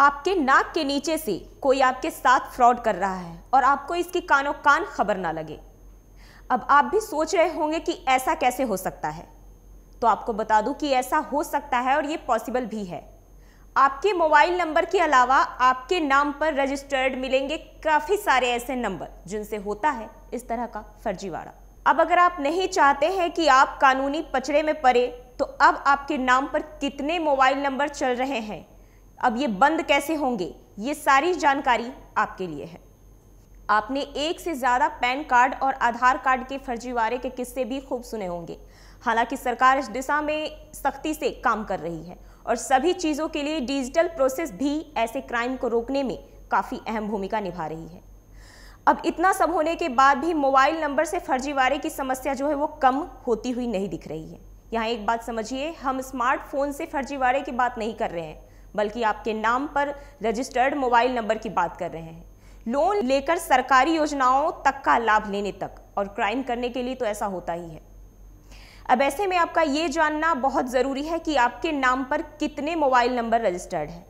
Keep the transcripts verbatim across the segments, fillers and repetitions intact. आपके नाक के नीचे से कोई आपके साथ फ्रॉड कर रहा है और आपको इसकी कानों कान खबर ना लगे। अब आप भी सोच रहे होंगे कि ऐसा कैसे हो सकता है, तो आपको बता दूं कि ऐसा हो सकता है और ये पॉसिबल भी है। आपके मोबाइल नंबर के अलावा आपके नाम पर रजिस्टर्ड मिलेंगे काफ़ी सारे ऐसे नंबर जिनसे होता है इस तरह का फर्जीवाड़ा। अब अगर आप नहीं चाहते हैं कि आप कानूनी पचड़े में पड़े, तो अब आपके नाम पर कितने मोबाइल नंबर चल रहे हैं, अब ये बंद कैसे होंगे, ये सारी जानकारी आपके लिए है। आपने एक से ज़्यादा पैन कार्ड और आधार कार्ड के फर्जीवाड़े के किस्से भी खूब सुने होंगे। हालांकि सरकार इस दिशा में सख्ती से काम कर रही है और सभी चीज़ों के लिए डिजिटल प्रोसेस भी ऐसे क्राइम को रोकने में काफ़ी अहम भूमिका निभा रही है। अब इतना सब होने के बाद भी मोबाइल नंबर से फर्जीवाड़े की समस्या जो है वो कम होती हुई नहीं दिख रही है। यहाँ एक बात समझिए, हम स्मार्टफोन से फर्जीवाड़े की बात नहीं कर रहे हैं, बल्कि आपके नाम पर रजिस्टर्ड मोबाइल नंबर की बात कर रहे हैं। लोन लेकर सरकारी योजनाओं तक का लाभ लेने तक और क्राइम करने के लिए तो ऐसा होता ही है। अब ऐसे में आपका ये जानना बहुत ज़रूरी है कि आपके नाम पर कितने मोबाइल नंबर रजिस्टर्ड हैं।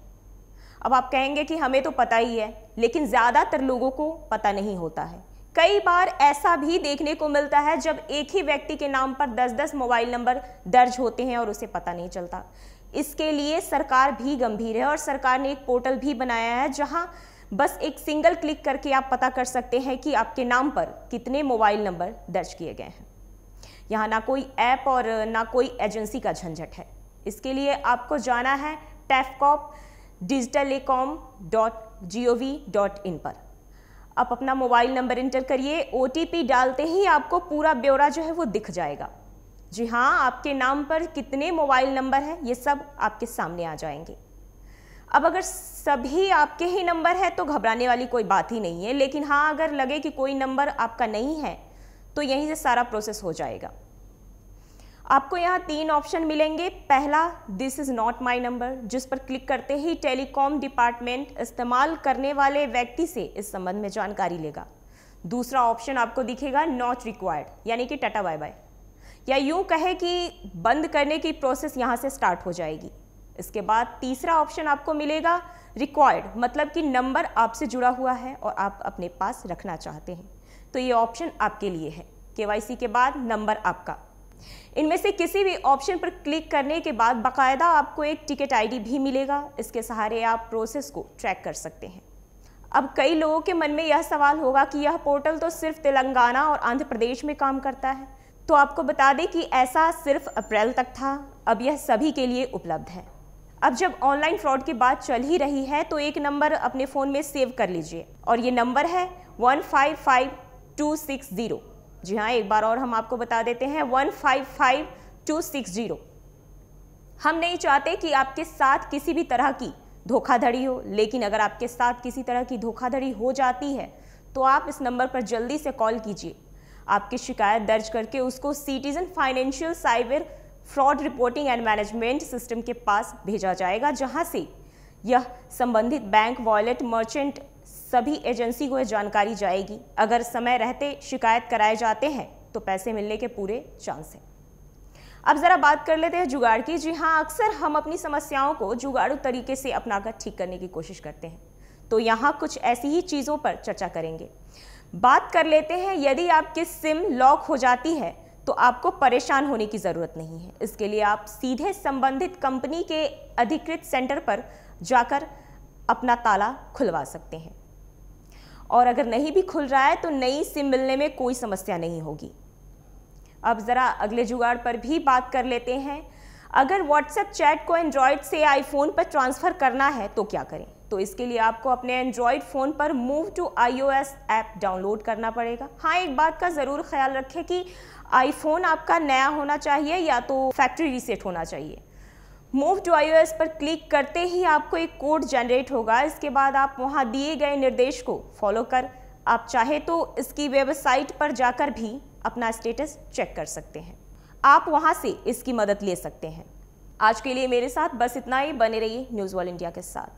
अब आप कहेंगे कि हमें तो पता ही है, लेकिन ज़्यादातर लोगों को पता नहीं होता है। कई बार ऐसा भी देखने को मिलता है जब एक ही व्यक्ति के नाम पर दस दस मोबाइल नंबर दर्ज होते हैं और उसे पता नहीं चलता। इसके लिए सरकार भी गंभीर है और सरकार ने एक पोर्टल भी बनाया है, जहां बस एक सिंगल क्लिक करके आप पता कर सकते हैं कि आपके नाम पर कितने मोबाइल नंबर दर्ज किए गए हैं। यहाँ ना कोई ऐप और ना कोई एजेंसी का झंझट है। इसके लिए आपको जाना है TAFCOP dgtelecom dot G O V dot in पर। आप अपना मोबाइल नंबर इंटर करिए, ओ टी पी डालते ही आपको पूरा ब्यौरा जो है वो दिख जाएगा। जी हाँ, आपके नाम पर कितने मोबाइल नंबर हैं ये सब आपके सामने आ जाएंगे। अब अगर सभी आपके ही नंबर है तो घबराने वाली कोई बात ही नहीं है, लेकिन हाँ, अगर लगे कि कोई नंबर आपका नहीं है तो यहीं से सारा प्रोसेस हो जाएगा। आपको यहाँ तीन ऑप्शन मिलेंगे। पहला, this is not my number, जिस पर क्लिक करते ही टेलीकॉम डिपार्टमेंट इस्तेमाल करने वाले व्यक्ति से इस संबंध में जानकारी लेगा। दूसरा ऑप्शन आपको दिखेगा नॉट रिक्वायर्ड, यानी कि टाटा बाय बाय, या यूँ कहे कि बंद करने की प्रोसेस यहाँ से स्टार्ट हो जाएगी। इसके बाद तीसरा ऑप्शन आपको मिलेगा रिक्वायर्ड, मतलब कि नंबर आपसे जुड़ा हुआ है और आप अपने पास रखना चाहते हैं, तो ये ऑप्शन आपके लिए है। केवाईसी के बाद नंबर आपका। इनमें से किसी भी ऑप्शन पर क्लिक करने के बाद बाकायदा आपको एक टिकट आईडी भी मिलेगा। इसके सहारे आप प्रोसेस को ट्रैक कर सकते हैं। अब कई लोगों के मन में यह सवाल होगा कि यह पोर्टल तो सिर्फ तेलंगाना और आंध्र प्रदेश में काम करता है, तो आपको बता दें कि ऐसा सिर्फ अप्रैल तक था, अब यह सभी के लिए उपलब्ध है। अब जब ऑनलाइन फ्रॉड की बात चल ही रही है तो एक नंबर अपने फ़ोन में सेव कर लीजिए, और ये नंबर है one five five two six zero. जी हाँ, एक बार और हम आपको बता देते हैं one five five two six zero. हम नहीं चाहते कि आपके साथ किसी भी तरह की धोखाधड़ी हो, लेकिन अगर आपके साथ किसी तरह की धोखाधड़ी हो जाती है तो आप इस नंबर पर जल्दी से कॉल कीजिए। आपकी शिकायत दर्ज करके उसको citizen financial cyber fraud reporting and management system के पास भेजा जाएगा, जहां से यह संबंधित बैंक, वॉलेट, मर्चेंट, सभी एजेंसी को यह जानकारी जाएगी। अगर समय रहते शिकायत कराए जाते हैं तो पैसे मिलने के पूरे चांस हैं। अब ज़रा बात कर लेते हैं जुगाड़ की। जी हाँ, अक्सर हम अपनी समस्याओं को जुगाड़ू तरीके से अपनाकर ठीक करने की कोशिश करते हैं, तो यहाँ कुछ ऐसी ही चीज़ों पर चर्चा करेंगे। बात कर लेते हैं, यदि आपकी सिम लॉक हो जाती है तो आपको परेशान होने की ज़रूरत नहीं है। इसके लिए आप सीधे संबंधित कंपनी के अधिकृत सेंटर पर जाकर अपना ताला खुलवा सकते हैं, और अगर नहीं भी खुल रहा है तो नई सिम मिलने में कोई समस्या नहीं होगी। अब ज़रा अगले जुगाड़ पर भी बात कर लेते हैं। अगर व्हाट्सएप चैट को एंड्रॉयड से आईफोन पर ट्रांसफ़र करना है तो क्या करें, तो इसके लिए आपको अपने एंड्रॉयड फ़ोन पर move to iOS app download करना पड़ेगा। हाँ, एक बात का ज़रूर ख्याल रखें कि आईफोन आपका नया होना चाहिए या तो फैक्ट्री रीसेट होना चाहिए। मूव टू आईओएस पर क्लिक करते ही आपको एक कोड जनरेट होगा। इसके बाद आप वहाँ दिए गए निर्देश को फॉलो कर आप चाहे तो इसकी वेबसाइट पर जाकर भी अपना स्टेटस चेक कर सकते हैं। आप वहाँ से इसकी मदद ले सकते हैं। आज के लिए मेरे साथ बस इतना ही। बने रहिए न्यूज़ वर्ल्ड इंडिया के साथ।